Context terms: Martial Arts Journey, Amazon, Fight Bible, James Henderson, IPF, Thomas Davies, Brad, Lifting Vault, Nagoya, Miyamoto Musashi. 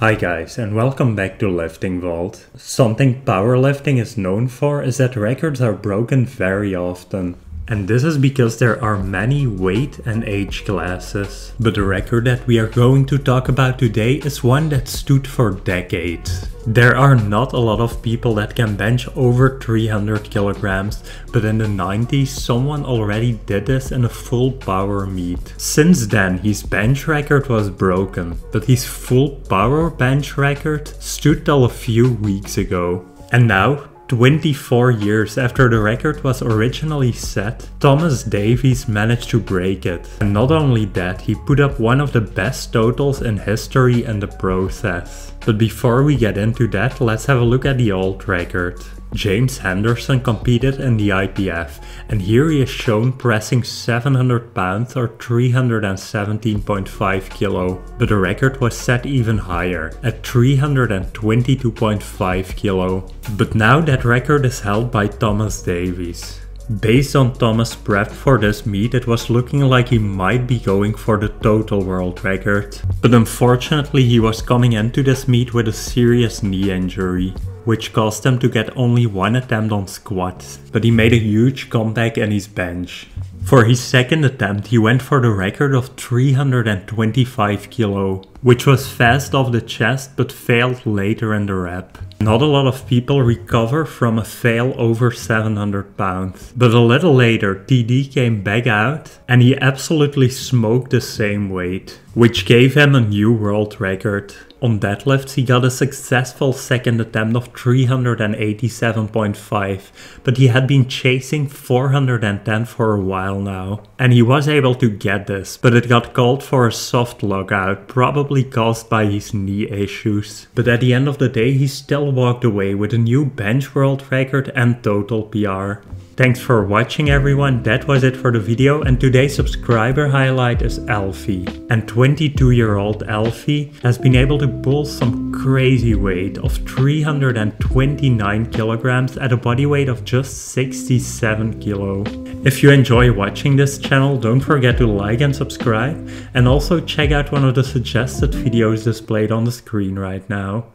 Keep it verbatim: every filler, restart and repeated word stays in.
Hi guys, and welcome back to Lifting Vault. Something powerlifting is known for is that records are broken very often. And this is because there are many weight and age classes. But the record that we are going to talk about today is one that stood for decades. There are not a lot of people that can bench over three hundred kilograms, but in the nineties someone already did this in a full power meet. Since then his bench record was broken, but his full power bench record stood till a few weeks ago. And now, twenty-four years after the record was originally set, Thomas Davies managed to break it. And not only that, he put up one of the best totals in history in the process. But before we get into that, let's have a look at the old record. James Henderson competed in the I P F, and here he is shown pressing seven hundred pounds or three hundred seventeen point five kilo. But the record was set even higher, at three hundred twenty-two point five kilo. But now that record is held by Thomas Davies. Based on Thomas' prep for this meet, it was looking like he might be going for the total world record. But unfortunately he was coming into this meet with a serious knee injury, which caused him to get only one attempt on squats. But he made a huge comeback in his bench. For his second attempt he went for the record of three hundred twenty-five kilo, which was fast off the chest but failed later in the rep. Not a lot of people recover from a fail over seven hundred pounds. But a little later T D came back out and he absolutely smoked the same weight, which gave him a new world record. On deadlifts he got a successful second attempt of three hundred eighty-seven point five, but he had been chasing four hundred ten for a while now. And he was able to get this, but it got called for a soft lockout, probably caused by his knee issues. But at the end of the day he still walked away with a new bench world record and total P R. Thanks for watching everyone, that was it for the video, and today's subscriber highlight is Alfie. And twenty-two year old Alfie has been able to pull some crazy weight of three hundred twenty-nine kilograms at a body weight of just sixty-seven kilo. If you enjoy watching this channel, don't forget to like and subscribe, and also check out one of the suggested videos displayed on the screen right now.